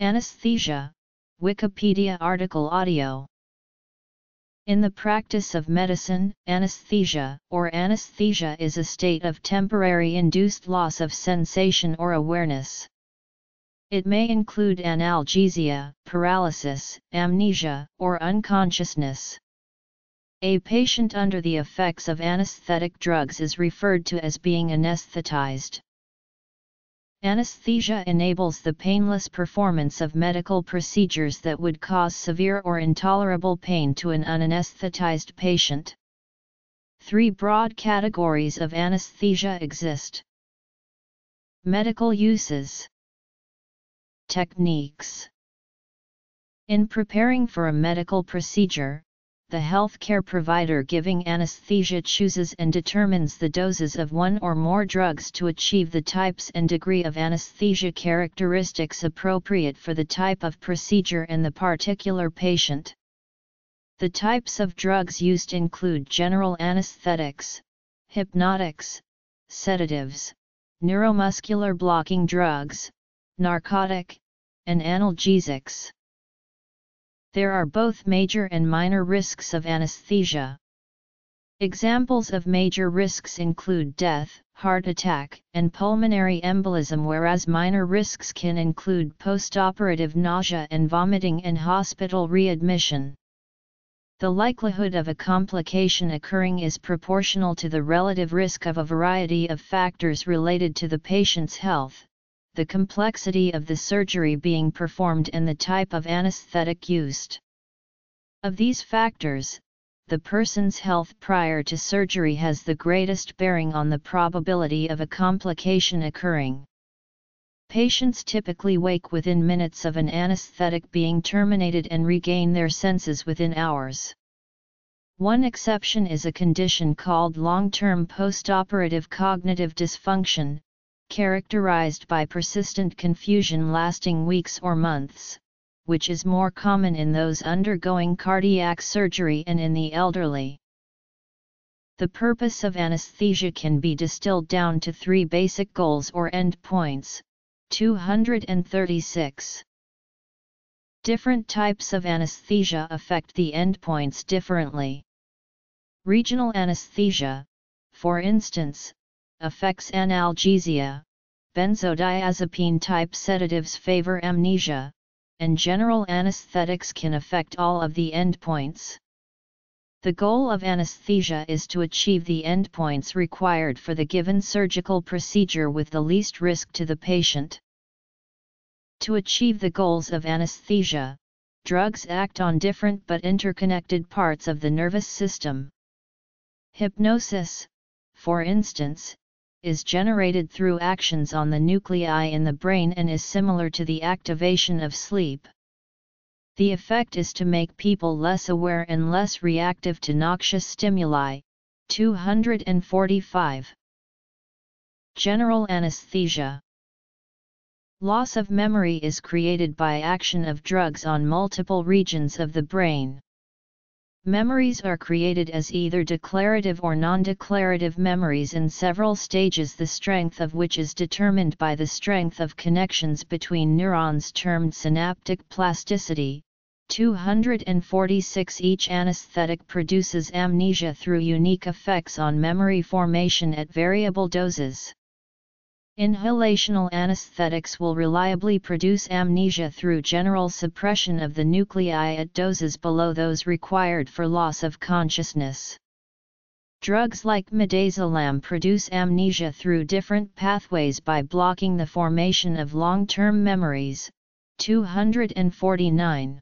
Anesthesia, Wikipedia article audio. In the practice of medicine, anesthesia or anesthesia is a state of temporary induced loss of sensation or awareness. It may include analgesia, paralysis, amnesia, or unconsciousness. A patient under the effects of anesthetic drugs is referred to as being anesthetized. Anesthesia enables the painless performance of medical procedures that would cause severe or intolerable pain to an unanesthetized patient. Three broad categories of anesthesia exist. Medical uses. Techniques. In preparing for a medical procedure, the healthcare provider giving anesthesia chooses and determines the doses of one or more drugs to achieve the types and degree of anesthesia characteristics appropriate for the type of procedure and the particular patient. The types of drugs used include general anesthetics, hypnotics, sedatives, neuromuscular blocking drugs, narcotic, and analgesics. There are both major and minor risks of anesthesia. Examples of major risks include death, heart attack, and pulmonary embolism, whereas minor risks can include postoperative nausea and vomiting and hospital readmission. The likelihood of a complication occurring is proportional to the relative risk of a variety of factors related to the patient's health, the complexity of the surgery being performed, and the type of anesthetic used. Of these factors, the person's health prior to surgery has the greatest bearing on the probability of a complication occurring. Patients typically wake within minutes of an anesthetic being terminated and regain their senses within hours. One exception is a condition called long-term postoperative cognitive dysfunction, characterized by persistent confusion lasting weeks or months, which is more common in those undergoing cardiac surgery and in the elderly. The purpose of anesthesia can be distilled down to three basic goals or endpoints. 236. Different types of anesthesia affect the endpoints differently. Regional anesthesia, for instance, affects analgesia, benzodiazepine-type sedatives favor amnesia, and general anesthetics can affect all of the endpoints. The goal of anesthesia is to achieve the endpoints required for the given surgical procedure with the least risk to the patient. To achieve the goals of anesthesia, drugs act on different but interconnected parts of the nervous system. Hypnosis, for instance, is generated through actions on the nuclei in the brain and is similar to the activation of sleep. The effect is to make people less aware and less reactive to noxious stimuli. 245. General anesthesia. Loss of memory is created by action of drugs on multiple regions of the brain. Memories are created as either declarative or non-declarative memories in several stages, the strength of which is determined by the strength of connections between neurons termed synaptic plasticity. 246. Each anesthetic produces amnesia through unique effects on memory formation at variable doses. Inhalational anesthetics will reliably produce amnesia through general suppression of the nuclei at doses below those required for loss of consciousness. Drugs like midazolam produce amnesia through different pathways by blocking the formation of long-term memories. 249.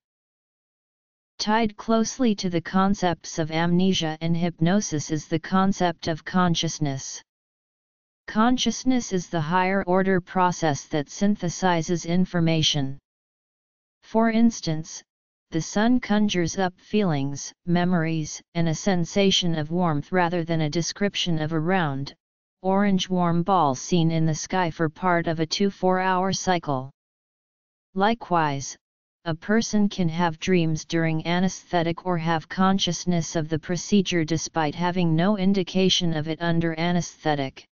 Tied closely to the concepts of amnesia and hypnosis is the concept of consciousness. Consciousness is the higher-order process that synthesizes information. For instance, the sun conjures up feelings, memories, and a sensation of warmth rather than a description of a round, orange warm ball seen in the sky for part of a 24-hour cycle. Likewise, a person can have dreams during anesthetic or have consciousness of the procedure despite having no indication of it under anesthetic.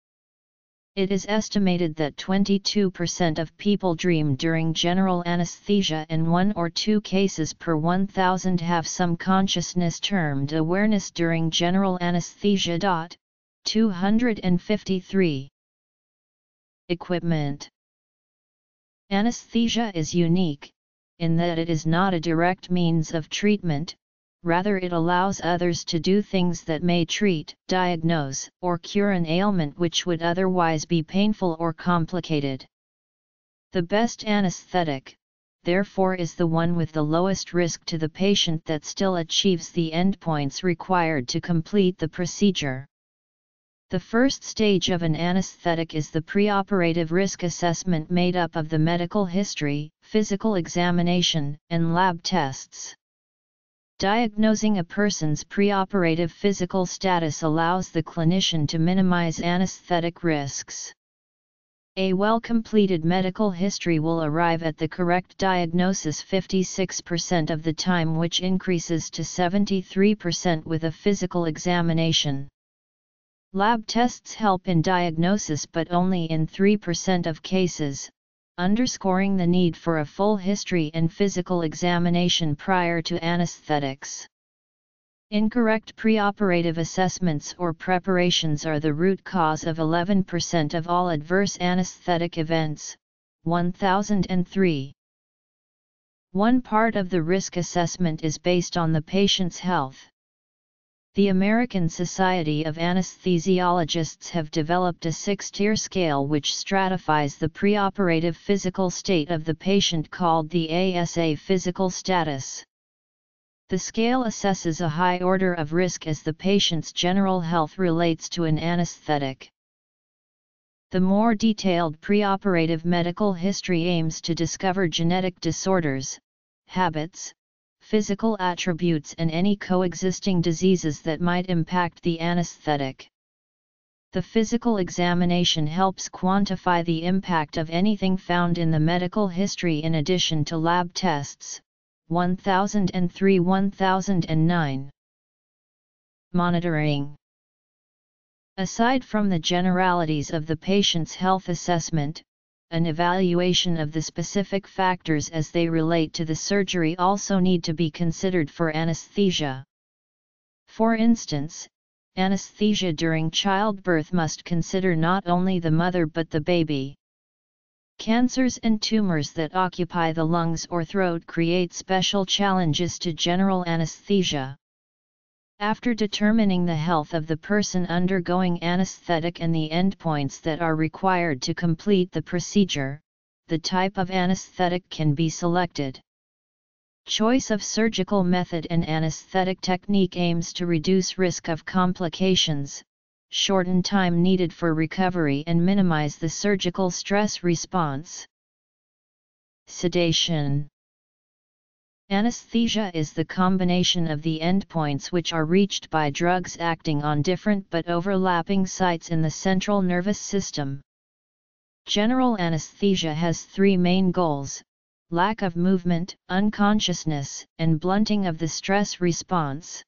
It is estimated that 22% of people dream during general anesthesia, and 1 or 2 cases per 1,000 have some consciousness termed awareness during general anesthesia. 253. Equipment. Anesthesia is unique, in that it is not a direct means of treatment, rather it allows others to do things that may treat, diagnose, or cure an ailment which would otherwise be painful or complicated. The best anesthetic, therefore, is the one with the lowest risk to the patient that still achieves the endpoints required to complete the procedure. The first stage of an anesthetic is the preoperative risk assessment, made up of the medical history, physical examination, and lab tests. Diagnosing a person's preoperative physical status allows the clinician to minimize anesthetic risks. A well-completed medical history will arrive at the correct diagnosis 56% of the time, which increases to 73% with a physical examination. Lab tests help in diagnosis but only in 3% of cases, underscoring the need for a full history and physical examination prior to anesthetics. Incorrect preoperative assessments or preparations are the root cause of 11% of all adverse anesthetic events. 1003. One part of the risk assessment is based on the patient's health. The American Society of Anesthesiologists have developed a 6-tier scale which stratifies the preoperative physical state of the patient, called the ASA physical status. The scale assesses a high order of risk as the patient's general health relates to an anesthetic. The more detailed preoperative medical history aims to discover genetic disorders, habits, physical attributes, and any coexisting diseases that might impact the anesthetic. The physical examination helps quantify the impact of anything found in the medical history, in addition to lab tests. 1003-1009. Monitoring. Aside from the generalities of the patient's health assessment, an evaluation of the specific factors as they relate to the surgery also need to be considered for anesthesia. For instance, anesthesia during childbirth must consider not only the mother but the baby. Cancers and tumors that occupy the lungs or throat create special challenges to general anesthesia. After determining the health of the person undergoing anesthetic and the endpoints that are required to complete the procedure, the type of anesthetic can be selected. Choice of surgical method and anesthetic technique aims to reduce risk of complications, shorten time needed for recovery, and minimize the surgical stress response. Sedation. Anesthesia is the combination of the endpoints which are reached by drugs acting on different but overlapping sites in the central nervous system. General anesthesia has 3 main goals: lack of movement, unconsciousness, and blunting of the stress response.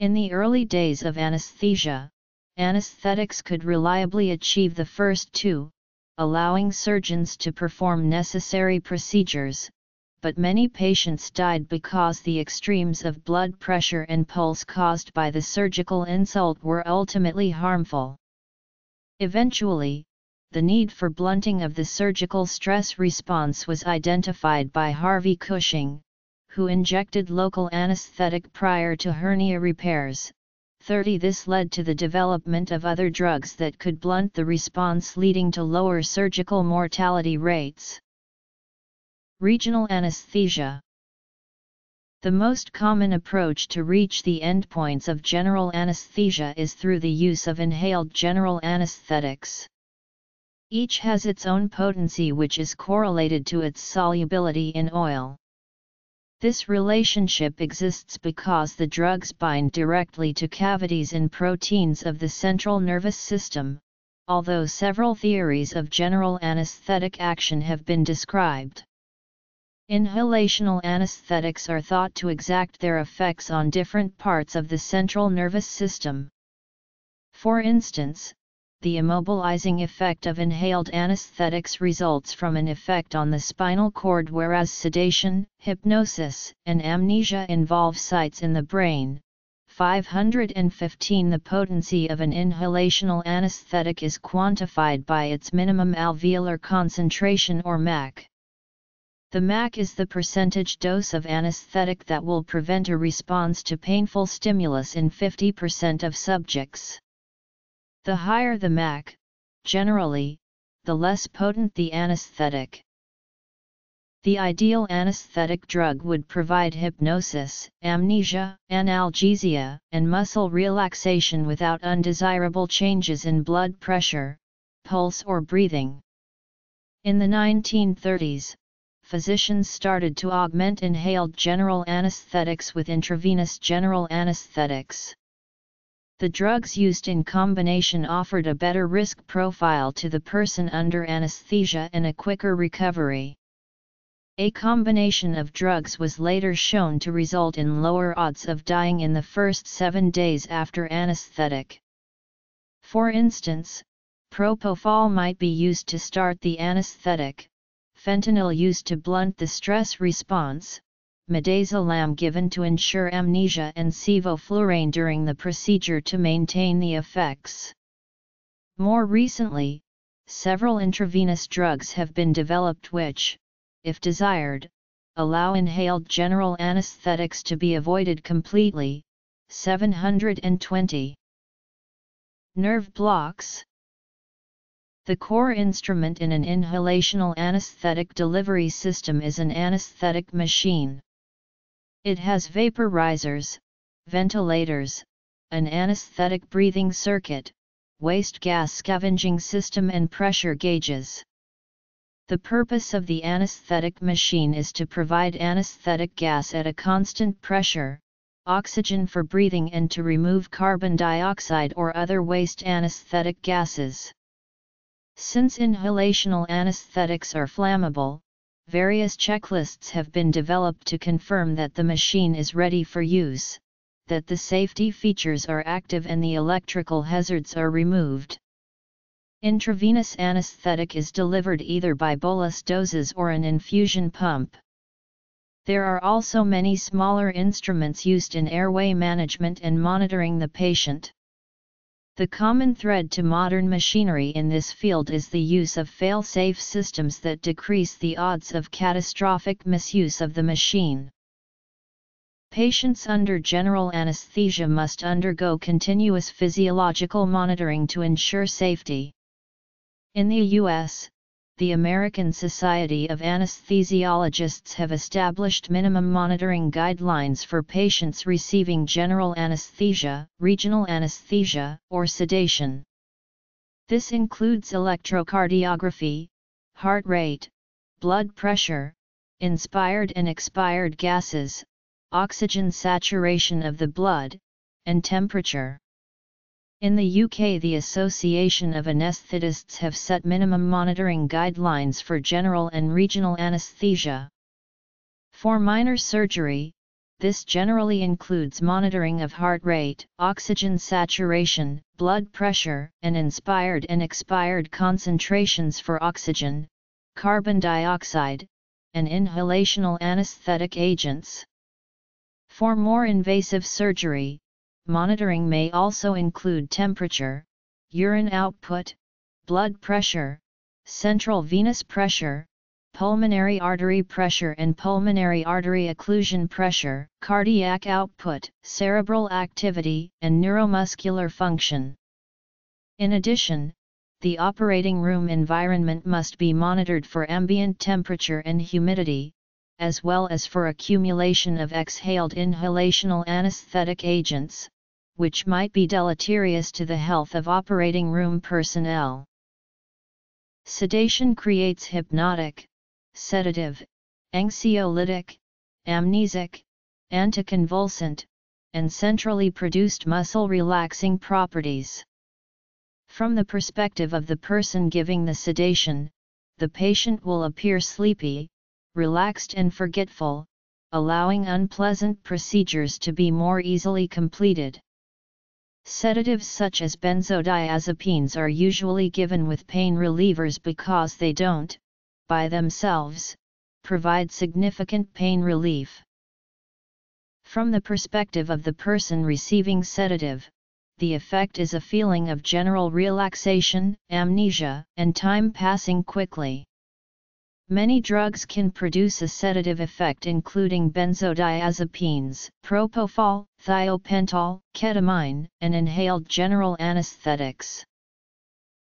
In the early days of anesthesia, anesthetics could reliably achieve the first 2, allowing surgeons to perform necessary procedures, but many patients died because the extremes of blood pressure and pulse caused by the surgical insult were ultimately harmful. Eventually, the need for blunting of the surgical stress response was identified by Harvey Cushing, who injected local anesthetic prior to hernia repairs. 30. This led to the development of other drugs that could blunt the response, leading to lower surgical mortality rates. Regional anesthesia. The most common approach to reach the endpoints of general anesthesia is through the use of inhaled general anesthetics. Each has its own potency, which is correlated to its solubility in oil. This relationship exists because the drugs bind directly to cavities in proteins of the central nervous system, although several theories of general anesthetic action have been described. Inhalational anesthetics are thought to exact their effects on different parts of the central nervous system. For instance, the immobilizing effect of inhaled anesthetics results from an effect on the spinal cord, whereas sedation, hypnosis, and amnesia involve sites in the brain. 515 The potency of an inhalational anesthetic is quantified by its minimum alveolar concentration or MAC. The MAC is the percentage dose of anesthetic that will prevent a response to painful stimulus in 50% of subjects. The higher the MAC, generally, the less potent the anesthetic. The ideal anesthetic drug would provide hypnosis, amnesia, analgesia, and muscle relaxation without undesirable changes in blood pressure, pulse or breathing. In the 1930s, physicians started to augment inhaled general anesthetics with intravenous general anesthetics. The drugs used in combination offered a better risk profile to the person under anesthesia and a quicker recovery. A combination of drugs was later shown to result in lower odds of dying in the first 7 days after anesthetic. For instance, propofol might be used to start the anesthetic, fentanyl used to blunt the stress response, midazolam given to ensure amnesia, and sevoflurane during the procedure to maintain the effects. More recently, several intravenous drugs have been developed which, if desired, allow inhaled general anesthetics to be avoided completely. 720. Nerve blocks. The core instrument in an inhalational anesthetic delivery system is an anesthetic machine. It has vaporizers, ventilators, an anesthetic breathing circuit, waste gas scavenging system, and pressure gauges. The purpose of the anesthetic machine is to provide anesthetic gas at a constant pressure, oxygen for breathing, and to remove carbon dioxide or other waste anesthetic gases. Since inhalational anesthetics are flammable, various checklists have been developed to confirm that the machine is ready for use, that the safety features are active, and the electrical hazards are removed. Intravenous anesthetic is delivered either by bolus doses or an infusion pump. There are also many smaller instruments used in airway management and monitoring the patient. The common thread to modern machinery in this field is the use of fail-safe systems that decrease the odds of catastrophic misuse of the machine. Patients under general anesthesia must undergo continuous physiological monitoring to ensure safety. In the U.S., the American Society of Anesthesiologists have established minimum monitoring guidelines for patients receiving general anesthesia, regional anesthesia, or sedation. This includes electrocardiography, heart rate, blood pressure, inspired and expired gases, oxygen saturation of the blood, and temperature. In the UK, the Association of Anaesthetists have set minimum monitoring guidelines for general and regional anaesthesia. For minor surgery, this generally includes monitoring of heart rate, oxygen saturation, blood pressure, and inspired and expired concentrations for oxygen, carbon dioxide, and inhalational anaesthetic agents. For more invasive surgery, monitoring may also include temperature, urine output, blood pressure, central venous pressure, pulmonary artery pressure and pulmonary artery occlusion pressure, cardiac output, cerebral activity, and neuromuscular function. In addition, the operating room environment must be monitored for ambient temperature and humidity, as well as for accumulation of exhaled inhalational anesthetic agents, which might be deleterious to the health of operating room personnel. Sedation creates hypnotic, sedative, anxiolytic, amnesic, anticonvulsant, and centrally produced muscle relaxing properties. From the perspective of the person giving the sedation, the patient will appear sleepy, relaxed and forgetful, allowing unpleasant procedures to be more easily completed. Sedatives such as benzodiazepines are usually given with pain relievers because they don't, by themselves, provide significant pain relief. From the perspective of the person receiving sedative, the effect is a feeling of general relaxation, amnesia, and time passing quickly. Many drugs can produce a sedative effect, including benzodiazepines, propofol, thiopental, ketamine, and inhaled general anesthetics.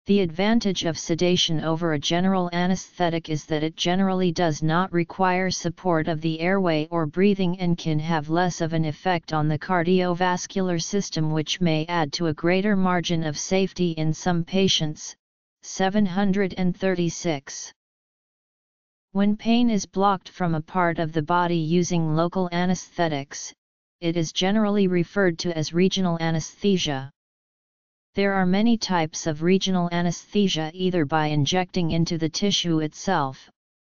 The advantage of sedation over a general anesthetic is that it generally does not require support of the airway or breathing and can have less of an effect on the cardiovascular system, which may add to a greater margin of safety in some patients. 736. When pain is blocked from a part of the body using local anesthetics, it is generally referred to as regional anesthesia. There are many types of regional anesthesia, either by injecting into the tissue itself,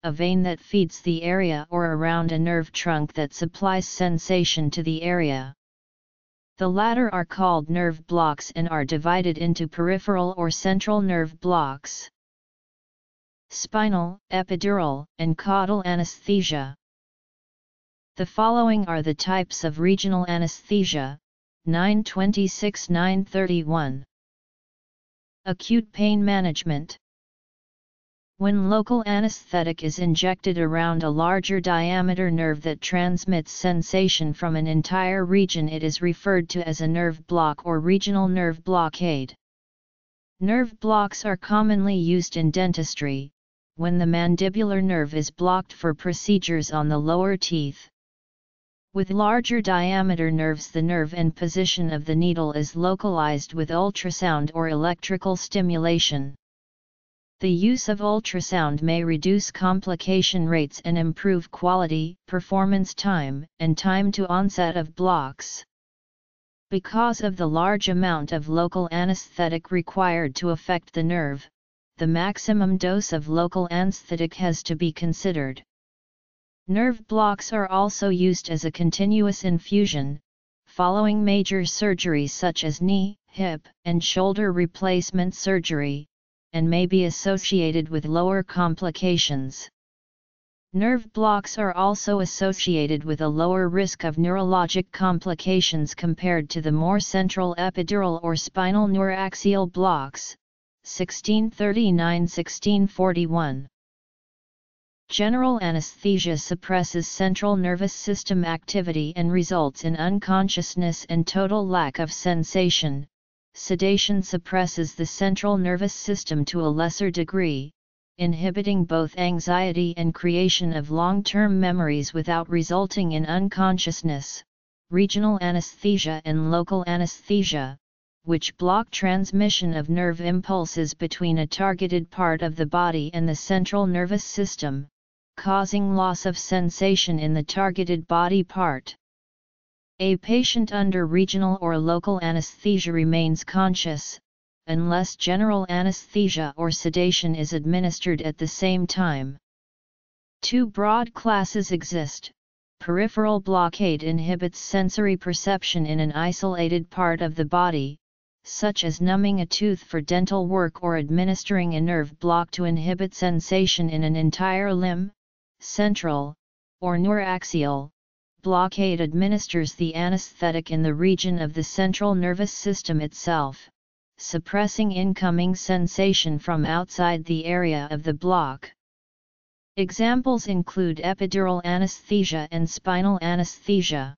a vein that feeds the area, or around a nerve trunk that supplies sensation to the area. The latter are called nerve blocks and are divided into peripheral or central nerve blocks. Spinal, epidural, and caudal anesthesia. The following are the types of regional anesthesia, 926-931. Acute pain management. When local anesthetic is injected around a larger diameter nerve that transmits sensation from an entire region, it is referred to as a nerve block or regional nerve blockade. Nerve blocks are commonly used in dentistry, when the mandibular nerve is blocked for procedures on the lower teeth. With larger diameter nerves, the nerve and position of the needle is localized with ultrasound or electrical stimulation. The use of ultrasound may reduce complication rates and improve quality, performance time, and time to onset of blocks. Because of the large amount of local anesthetic required to affect the nerve, the maximum dose of local anesthetic has to be considered. Nerve blocks are also used as a continuous infusion, following major surgery such as knee, hip, and shoulder replacement surgery, and may be associated with lower complications. Nerve blocks are also associated with a lower risk of neurologic complications compared to the more central epidural or spinal neuraxial blocks. 1639-1641. General anesthesia suppresses central nervous system activity and results in unconsciousness and total lack of sensation. Sedation suppresses the central nervous system to a lesser degree, inhibiting both anxiety and creation of long-term memories without resulting in unconsciousness. Regional anesthesia and local anesthesia, which block transmission of nerve impulses between a targeted part of the body and the central nervous system, causing loss of sensation in the targeted body part. A patient under regional or local anesthesia remains conscious, unless general anesthesia or sedation is administered at the same time. Two broad classes exist. Peripheral blockade inhibits sensory perception in an isolated part of the body, such as numbing a tooth for dental work or administering a nerve block to inhibit sensation in an entire limb. Central, or neuraxial, blockade administers the anesthetic in the region of the central nervous system itself, suppressing incoming sensation from outside the area of the block. Examples include epidural anesthesia and spinal anesthesia.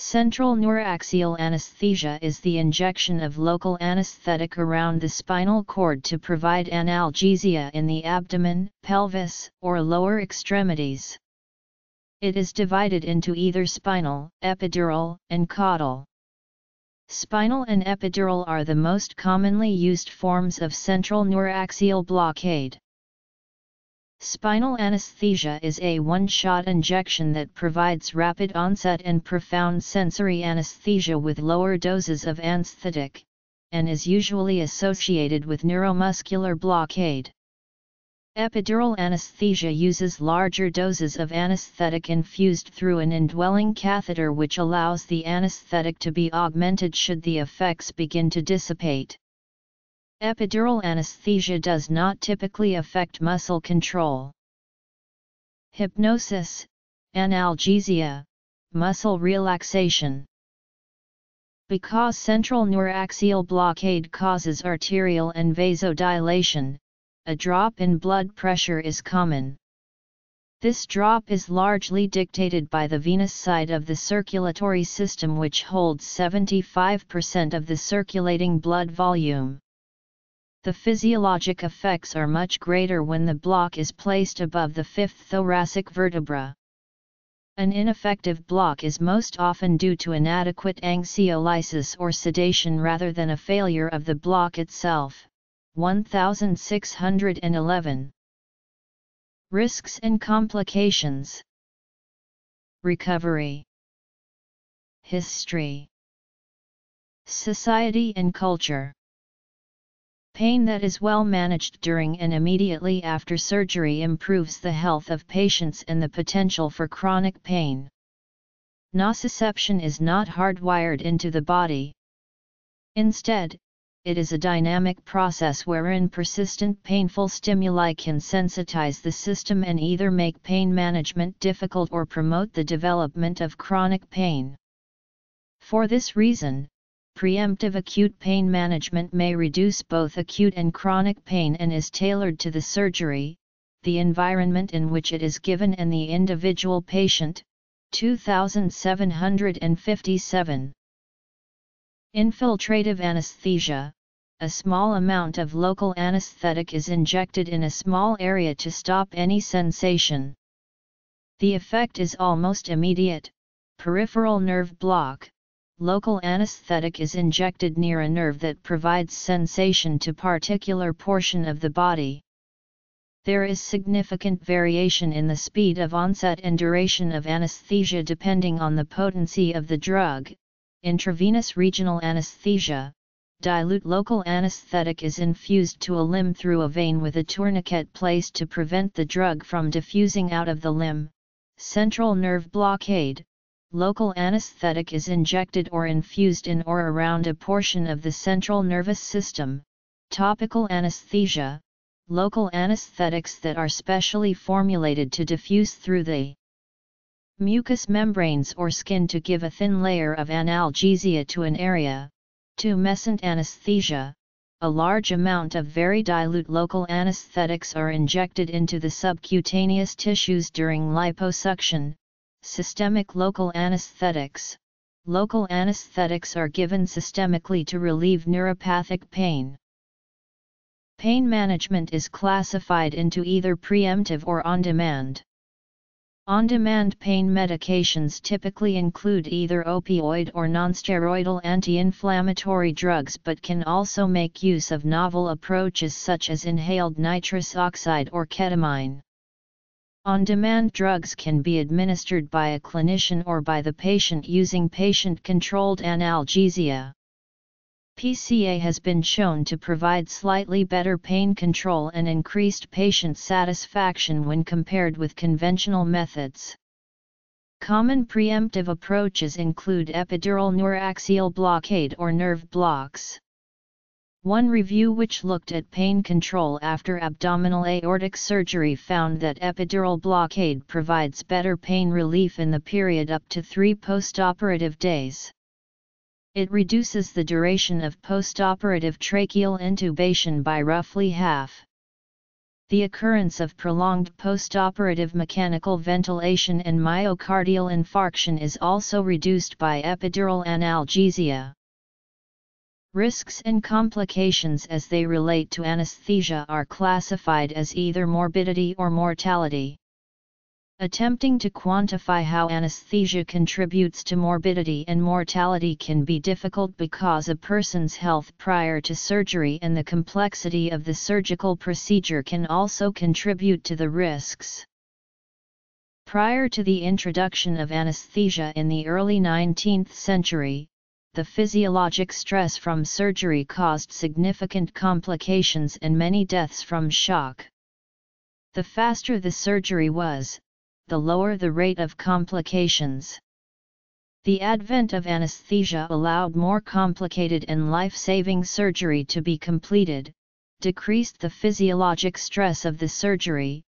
Central neuraxial anesthesia is the injection of local anesthetic around the spinal cord to provide analgesia in the abdomen, pelvis, or lower extremities. It is divided into either spinal, epidural, and caudal. Spinal and epidural are the most commonly used forms of central neuraxial blockade. Spinal anesthesia is a one-shot injection that provides rapid onset and profound sensory anesthesia with lower doses of anesthetic, and is usually associated with neuromuscular blockade. Epidural anesthesia uses larger doses of anesthetic infused through an indwelling catheter, which allows the anesthetic to be augmented should the effects begin to dissipate. Epidural anesthesia does not typically affect muscle control. Hypnosis, analgesia, muscle relaxation. Because central neuraxial blockade causes arterial and vasodilation, a drop in blood pressure is common. This drop is largely dictated by the venous side of the circulatory system, which holds 75% of the circulating blood volume. The physiologic effects are much greater when the block is placed above the fifth thoracic vertebra. An ineffective block is most often due to inadequate anxiolysis or sedation rather than a failure of the block itself. 1611. Risks and complications. Recovery. History. Society and culture. Pain that is well managed during and immediately after surgery improves the health of patients and the potential for chronic pain. Nociception is not hardwired into the body. Instead, it is a dynamic process wherein persistent painful stimuli can sensitize the system and either make pain management difficult or promote the development of chronic pain. For this reason, preemptive acute pain management may reduce both acute and chronic pain and is tailored to the surgery, the environment in which it is given, and the individual patient. 2757. Infiltrative anesthesia. A small amount of local anesthetic is injected in a small area to stop any sensation. The effect is almost immediate. Peripheral nerve block. Local anesthetic is injected near a nerve that provides sensation to particular portion of the body. There is significant variation in the speed of onset and duration of anesthesia depending on the potency of the drug. Intravenous regional anesthesia. Dilute local anesthetic is infused to a limb through a vein with a tourniquet placed to prevent the drug from diffusing out of the limb. Central nerve blockade. Local anesthetic is injected or infused in or around a portion of the central nervous system. Topical anesthesia. Local anesthetics that are specially formulated to diffuse through the mucous membranes or skin to give a thin layer of analgesia to an area. Tumescent anesthesia. A large amount of very dilute local anesthetics are injected into the subcutaneous tissues during liposuction. Systemic local anesthetics. Local anesthetics are given systemically to relieve neuropathic pain. Pain management is classified into either preemptive or on-demand. On-demand pain medications typically include either opioid or nonsteroidal anti-inflammatory drugs, but can also make use of novel approaches such as inhaled nitrous oxide or ketamine. On-demand drugs can be administered by a clinician or by the patient using patient-controlled analgesia. PCA has been shown to provide slightly better pain control and increased patient satisfaction when compared with conventional methods. Common preemptive approaches include epidural neuraxial blockade or nerve blocks. One review which looked at pain control after abdominal aortic surgery found that epidural blockade provides better pain relief in the period up to 3 postoperative days. It reduces the duration of postoperative tracheal intubation by roughly half. The occurrence of prolonged postoperative mechanical ventilation and myocardial infarction is also reduced by epidural analgesia. Risks and complications as they relate to anesthesia are classified as either morbidity or mortality. Attempting to quantify how anesthesia contributes to morbidity and mortality can be difficult because a person's health prior to surgery and the complexity of the surgical procedure can also contribute to the risks. Prior to the introduction of anesthesia in the early 19th century, the physiologic stress from surgery caused significant complications and many deaths from shock. The faster the surgery was, the lower the rate of complications. The advent of anesthesia allowed more complicated and life-saving surgery to be completed, decreased the physiologic stress of the surgery,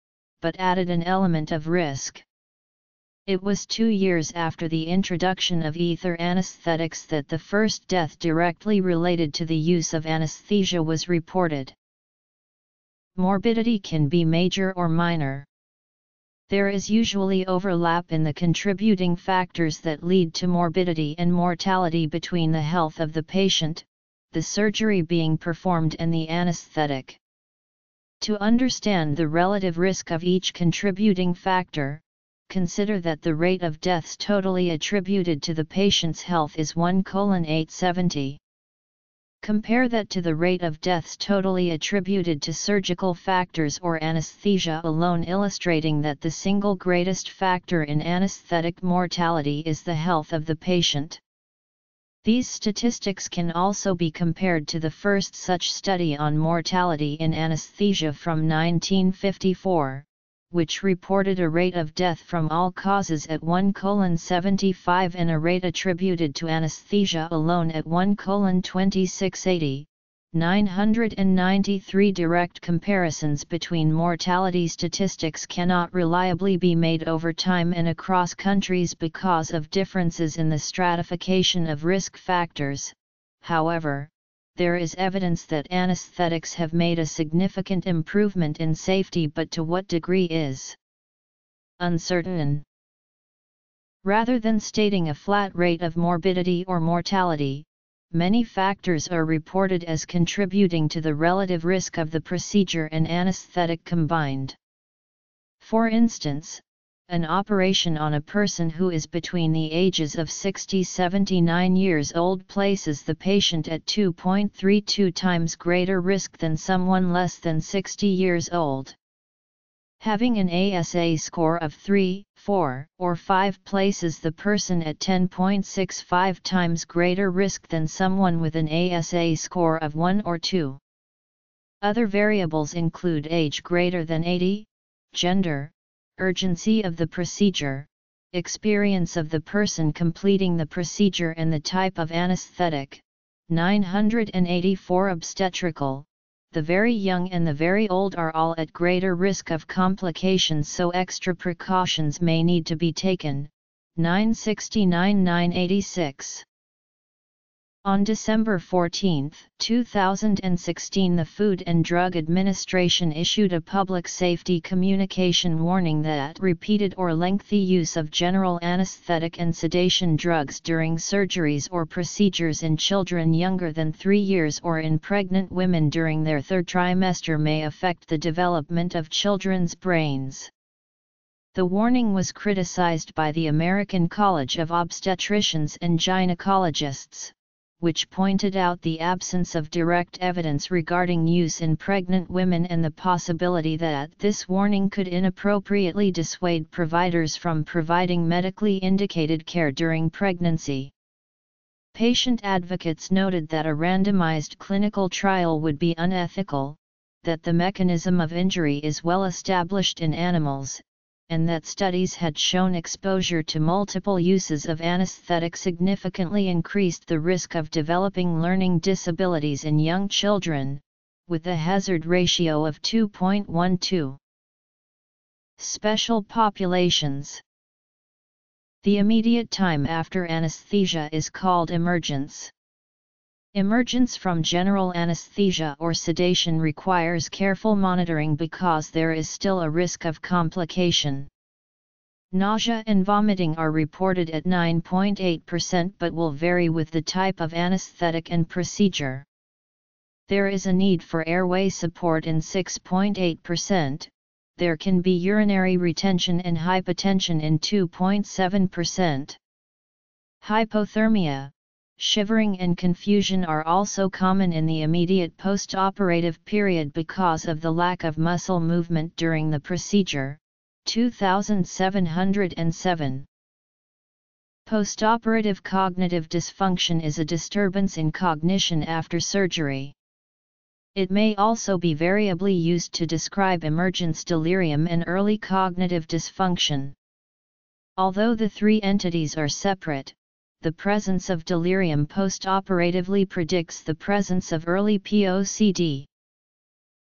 but added an element of risk. It was 2 years after the introduction of ether anesthetics that the first death directly related to the use of anesthesia was reported. Morbidity can be major or minor. There is usually overlap in the contributing factors that lead to morbidity and mortality between the health of the patient, the surgery being performed, and the anesthetic. To understand the relative risk of each contributing factor, consider that the rate of deaths totally attributed to the patient's health is 1:870. Compare that to the rate of deaths totally attributed to surgical factors or anesthesia alone, illustrating that the single greatest factor in anesthetic mortality is the health of the patient. These statistics can also be compared to the first such study on mortality in anesthesia from 1954, which reported a rate of death from all causes at 1:75 and a rate attributed to anesthesia alone at 1:2680. 993 direct comparisons between mortality statistics cannot reliably be made over time and across countries because of differences in the stratification of risk factors. However, there is evidence that anesthetics have made a significant improvement in safety, but to what degree is uncertain. Rather than stating a flat rate of morbidity or mortality, many factors are reported as contributing to the relative risk of the procedure and anesthetic combined. For instance, an operation on a person who is between the ages of 60-79 years old places the patient at 2.32 times greater risk than someone less than 60 years old. Having an ASA score of 3, 4, or 5 places the person at 10.65 times greater risk than someone with an ASA score of 1 or 2. Other variables include age greater than 80, gender, urgency of the procedure, experience of the person completing the procedure, and the type of anesthetic. 984 obstetrical. The very young and the very old are all at greater risk of complications, so extra precautions may need to be taken. 969-986. On December 14, 2016, the Food and Drug Administration issued a public safety communication warning that repeated or lengthy use of general anesthetic and sedation drugs during surgeries or procedures in children younger than 3 years or in pregnant women during their third trimester may affect the development of children's brains. The warning was criticized by the American College of Obstetricians and Gynecologists, which pointed out the absence of direct evidence regarding use in pregnant women and the possibility that this warning could inappropriately dissuade providers from providing medically indicated care during pregnancy. Patient advocates noted that a randomized clinical trial would be unethical, that the mechanism of injury is well established in animals, and that studies had shown exposure to multiple uses of anesthetic significantly increased the risk of developing learning disabilities in young children, with a hazard ratio of 2.12. Special populations. The immediate time after anesthesia is called emergence. Emergence from general anesthesia or sedation requires careful monitoring because there is still a risk of complication. Nausea and vomiting are reported at 9.8% but will vary with the type of anesthetic and procedure. There is a need for airway support in 6.8%, there can be urinary retention and hypotension in 2.7%. Hypothermia, shivering and confusion are also common in the immediate post-operative period because of the lack of muscle movement during the procedure. 2707. Post-operative cognitive dysfunction is a disturbance in cognition after surgery. It may also be variably used to describe emergence delirium and early cognitive dysfunction. Although the three entities are separate, the presence of delirium postoperatively predicts the presence of early POCD.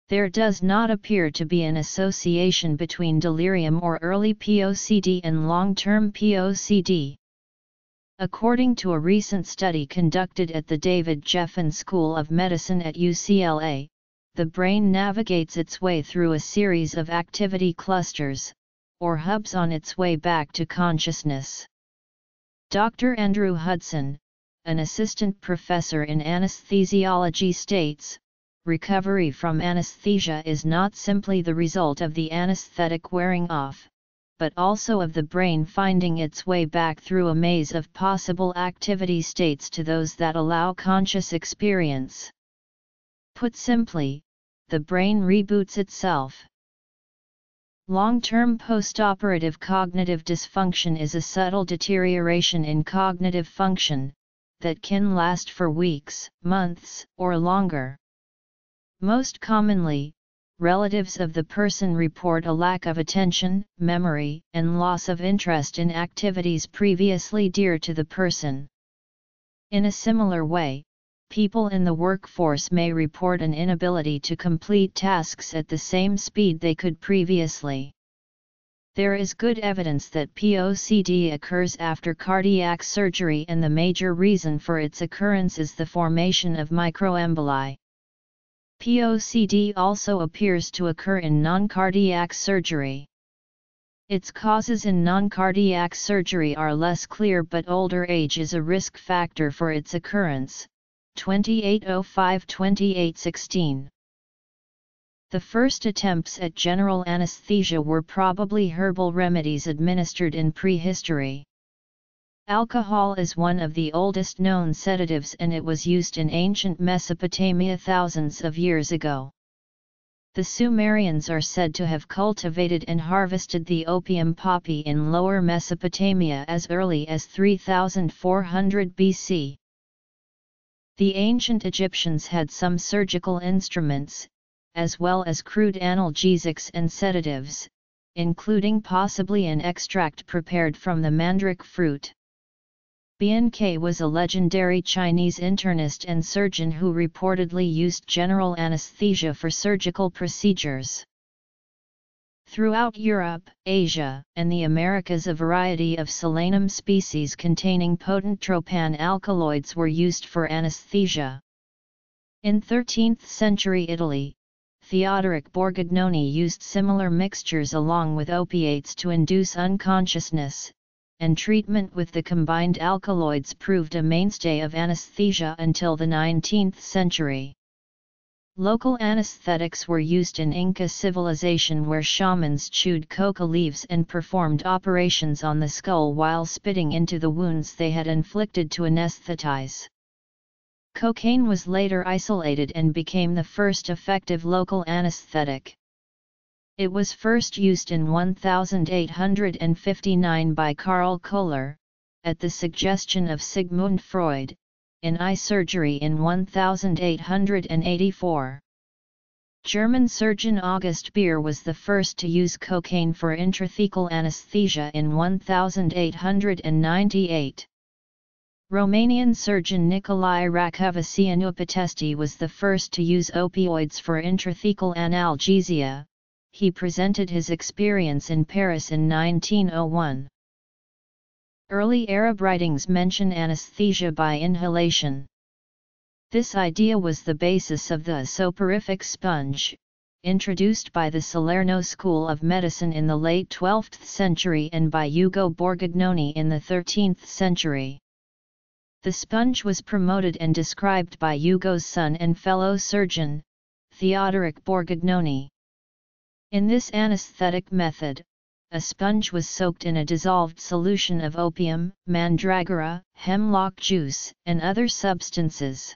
There does not appear to be an association between delirium or early POCD and long-term POCD. According to a recent study conducted at the David Geffen School of Medicine at UCLA, the brain navigates its way through a series of activity clusters, or hubs, on its way back to consciousness. Dr. Andrew Hudson, an assistant professor in anesthesiology, states, recovery from anesthesia is not simply the result of the anesthetic wearing off, but also of the brain finding its way back through a maze of possible activity states to those that allow conscious experience. Put simply, the brain reboots itself. Long-term postoperative cognitive dysfunction is a subtle deterioration in cognitive function that can last for weeks, months, or longer. Most commonly, relatives of the person report a lack of attention, memory, and loss of interest in activities previously dear to the person. In a similar way, people in the workforce may report an inability to complete tasks at the same speed they could previously. There is good evidence that POCD occurs after cardiac surgery, and the major reason for its occurrence is the formation of microemboli. POCD also appears to occur in non-cardiac surgery. Its causes in non-cardiac surgery are less clear, but older age is a risk factor for its occurrence, 2805-2816. The first attempts at general anesthesia were probably herbal remedies administered in prehistory. Alcohol is one of the oldest known sedatives, and it was used in ancient Mesopotamia thousands of years ago. The Sumerians are said to have cultivated and harvested the opium poppy in Lower Mesopotamia as early as 3400 BC. The ancient Egyptians had some surgical instruments, as well as crude analgesics and sedatives, including possibly an extract prepared from the mandrake fruit. Bian Ke was a legendary Chinese internist and surgeon who reportedly used general anesthesia for surgical procedures. Throughout Europe, Asia, and the Americas, a variety of solanum species containing potent tropan alkaloids were used for anesthesia. In 13th century Italy, Theodoric Borgognoni used similar mixtures along with opiates to induce unconsciousness, and treatment with the combined alkaloids proved a mainstay of anesthesia until the 19th century. Local anesthetics were used in Inca civilization, where shamans chewed coca leaves and performed operations on the skull while spitting into the wounds they had inflicted to anesthetize. Cocaine was later isolated and became the first effective local anesthetic. It was first used in 1859 by Karl Köhler, at the suggestion of Sigmund Freud, in eye surgery in 1884. German surgeon August Bier was the first to use cocaine for intrathecal anesthesia in 1898. Romanian surgeon Nicolae Racovicianu Petesti was the first to use opioids for intrathecal analgesia. He presented his experience in Paris in 1901. Early Arab writings mention anesthesia by inhalation. This idea was the basis of the soporific sponge, introduced by the Salerno School of Medicine in the late 12th century and by Ugo Borgognoni in the 13th century. The sponge was promoted and described by Ugo's son and fellow surgeon, Theodoric Borgognoni. In this anesthetic method, a sponge was soaked in a dissolved solution of opium, mandragora, hemlock juice, and other substances.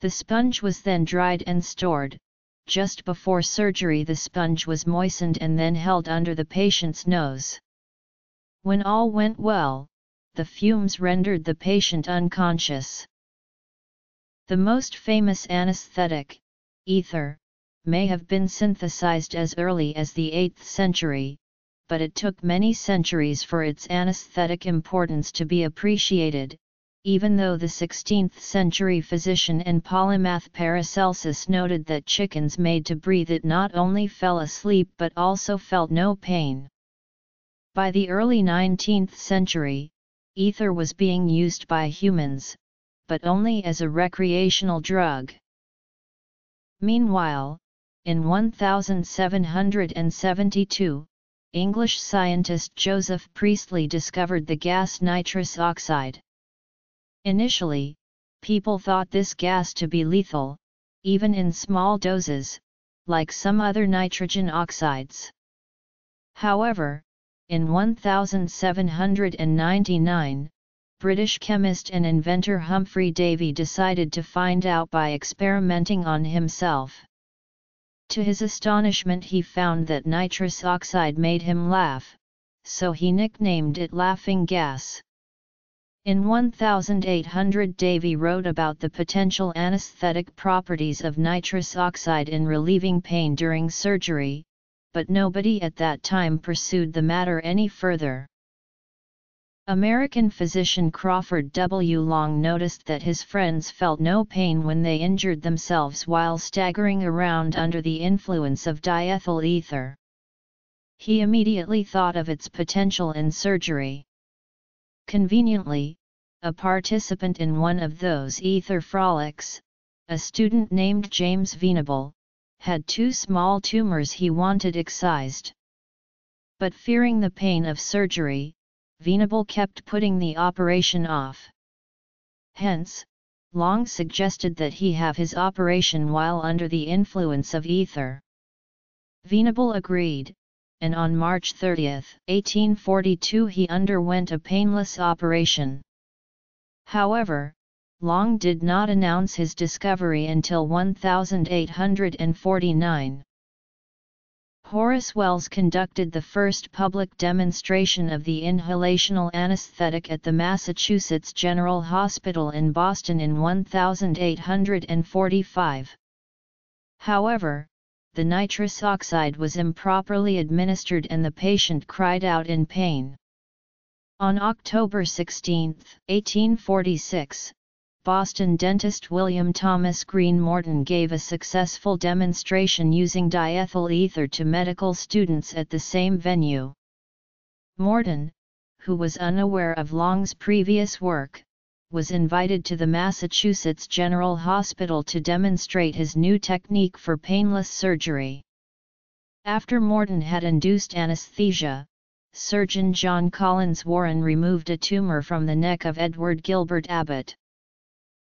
The sponge was then dried and stored. Just before surgery, the sponge was moistened and then held under the patient's nose. When all went well, the fumes rendered the patient unconscious. The most famous anesthetic, ether, may have been synthesized as early as the 8th century, but it took many centuries for its anesthetic importance to be appreciated, even though the 16th century physician and polymath Paracelsus noted that chickens made to breathe it not only fell asleep but also felt no pain. By the early 19th century, ether was being used by humans, but only as a recreational drug. Meanwhile, in 1772, English scientist Joseph Priestley discovered the gas nitrous oxide. Initially, people thought this gas to be lethal, even in small doses, like some other nitrogen oxides. However, in 1799, British chemist and inventor Humphrey Davy decided to find out by experimenting on himself. To his astonishment, he found that nitrous oxide made him laugh, so he nicknamed it laughing gas. In 1800, Davy wrote about the potential anesthetic properties of nitrous oxide in relieving pain during surgery, but nobody at that time pursued the matter any further. American physician Crawford W. Long noticed that his friends felt no pain when they injured themselves while staggering around under the influence of diethyl ether. He immediately thought of its potential in surgery. Conveniently, a participant in one of those ether frolics, a student named James Venable, had two small tumors he wanted excised. But fearing the pain of surgery, Venable kept putting the operation off. Hence, Long suggested that he have his operation while under the influence of ether. Venable agreed, and on March 30, 1842 he underwent a painless operation. However, Long did not announce his discovery until 1849. Horace Wells conducted the first public demonstration of the inhalational anesthetic at the Massachusetts General Hospital in Boston in 1845. However, the nitrous oxide was improperly administered and the patient cried out in pain. On October 16, 1846, Boston dentist William Thomas Green Morton gave a successful demonstration using diethyl ether to medical students at the same venue. Morton, who was unaware of Long's previous work, was invited to the Massachusetts General Hospital to demonstrate his new technique for painless surgery. After Morton had induced anesthesia, surgeon John Collins Warren removed a tumor from the neck of Edward Gilbert Abbott.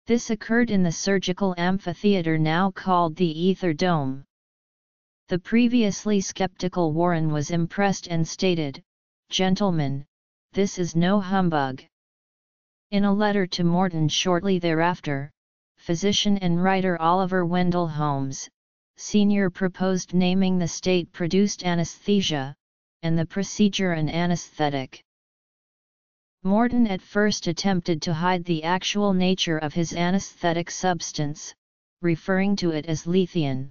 This occurred in the surgical amphitheater now called the Ether Dome. The previously skeptical Warren was impressed and stated, "Gentlemen, this is no humbug." In a letter to Morton shortly thereafter, physician and writer Oliver Wendell Holmes, Sr. proposed naming the state-produced anesthesia, and the procedure an anesthetic. Morton at first attempted to hide the actual nature of his anesthetic substance, referring to it as lethean.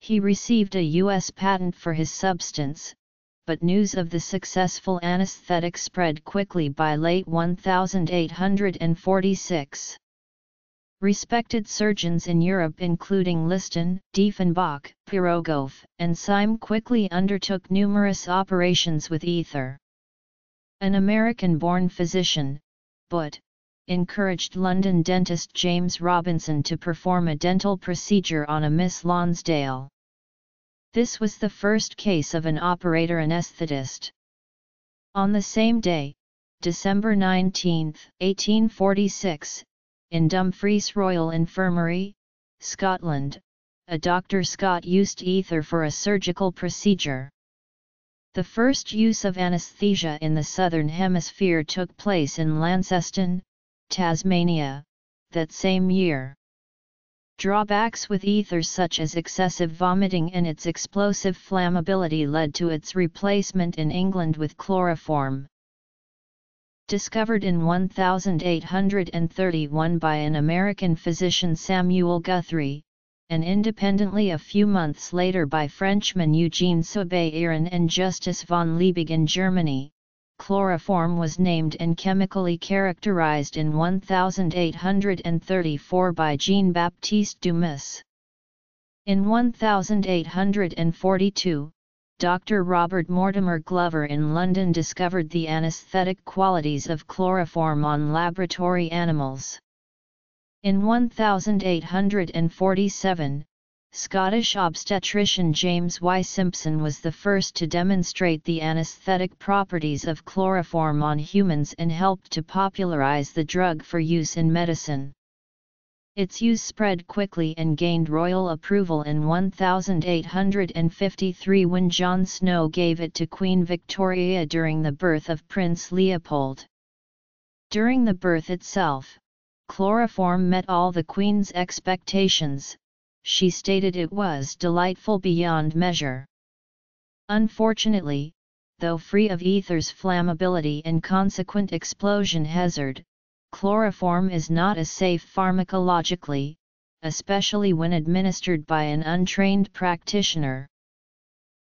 He received a U.S. patent for his substance, but news of the successful anesthetic spread quickly by late 1846. Respected surgeons in Europe including Liston, Diefenbach, Pirogov, and Syme quickly undertook numerous operations with ether. An American-born physician, Butt, encouraged London dentist James Robinson to perform a dental procedure on a Miss Lonsdale. This was the first case of an operator anesthetist. On the same day, December 19, 1846, in Dumfries Royal Infirmary, Scotland, a Dr. Scott used ether for a surgical procedure. The first use of anesthesia in the Southern Hemisphere took place in Launceston, Tasmania, that same year. Drawbacks with ether such as excessive vomiting and its explosive flammability led to its replacement in England with chloroform. Discovered in 1831 by an American physician Samuel Guthrie, and independently a few months later by Frenchmen Eugène Soubeiran and Justus von Liebig in Germany, chloroform was named and chemically characterized in 1834 by Jean-Baptiste Dumas. In 1842, Dr. Robert Mortimer Glover in London discovered the anesthetic qualities of chloroform on laboratory animals. In 1847, Scottish obstetrician James Y. Simpson was the first to demonstrate the anesthetic properties of chloroform on humans and helped to popularize the drug for use in medicine. Its use spread quickly and gained royal approval in 1853 when John Snow gave it to Queen Victoria during the birth of Prince Leopold. During the birth itself, chloroform met all the Queen's expectations. She stated it was delightful beyond measure. Unfortunately, though free of ether's flammability and consequent explosion hazard, chloroform is not as safe pharmacologically, especially when administered by an untrained practitioner.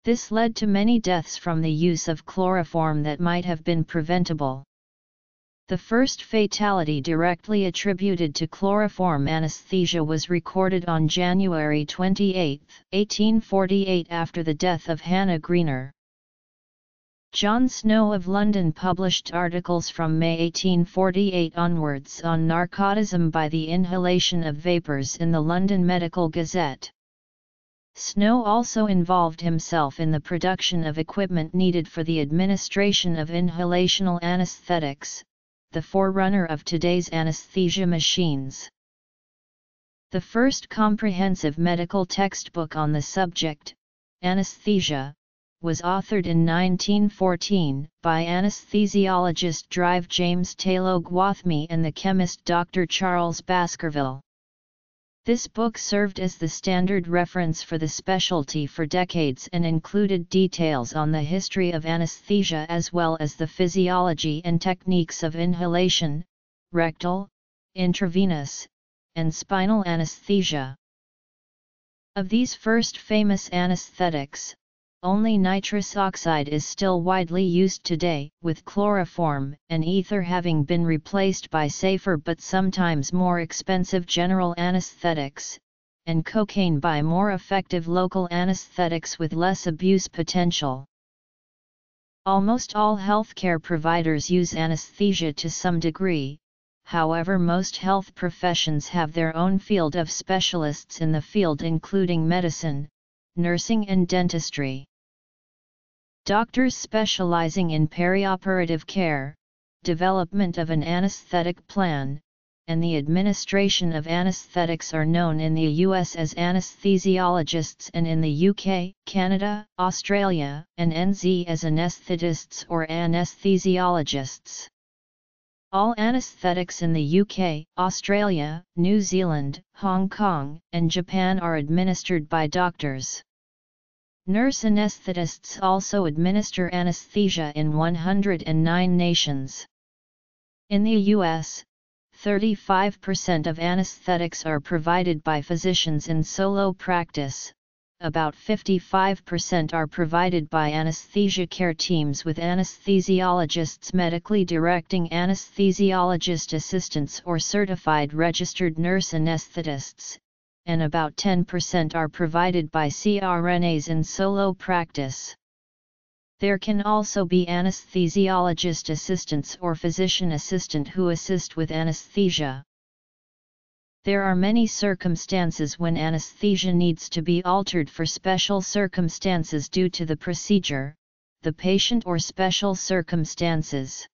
This led to many deaths from the use of chloroform that might have been preventable. The first fatality directly attributed to chloroform anesthesia was recorded on January 28, 1848 after the death of Hannah Greener. John Snow of London published articles from May 1848 onwards on narcotism by the inhalation of vapours in the London Medical Gazette. Snow also involved himself in the production of equipment needed for the administration of inhalational anesthetics, the forerunner of today's anesthesia machines. The first comprehensive medical textbook on the subject, Anesthesia, was authored in 1914 by anesthesiologist Dr. James Taylor Gwathmey and the chemist Dr. Charles Baskerville. This book served as the standard reference for the specialty for decades and included details on the history of anesthesia as well as the physiology and techniques of inhalation, rectal, intravenous, and spinal anesthesia. Of these first famous anesthetics, only nitrous oxide is still widely used today, with chloroform and ether having been replaced by safer but sometimes more expensive general anesthetics, and cocaine by more effective local anesthetics with less abuse potential. Almost all healthcare providers use anesthesia to some degree, however most health professions have their own field of specialists in the field including medicine, nursing and dentistry. Doctors specializing in perioperative care, development of an anesthetic plan, and the administration of anesthetics are known in the US as anesthesiologists and in the UK, Canada, Australia, and NZ as anesthetists or anesthesiologists. All anesthetics in the UK, Australia, New Zealand, Hong Kong, and Japan are administered by doctors. Nurse anesthetists also administer anesthesia in 109 nations. In the US, 35% of anesthetics are provided by physicians in solo practice, about 55% are provided by anesthesia care teams with anesthesiologists medically directing anesthesiologist assistants or certified registered nurse anestheticists, and about 10% are provided by CRNAs in solo practice. There can also be anesthesiologist assistants or physician assistant who assist with anesthesia. There are many circumstances when anesthesia needs to be altered for special circumstances due to the procedure, the patient or special circumstances.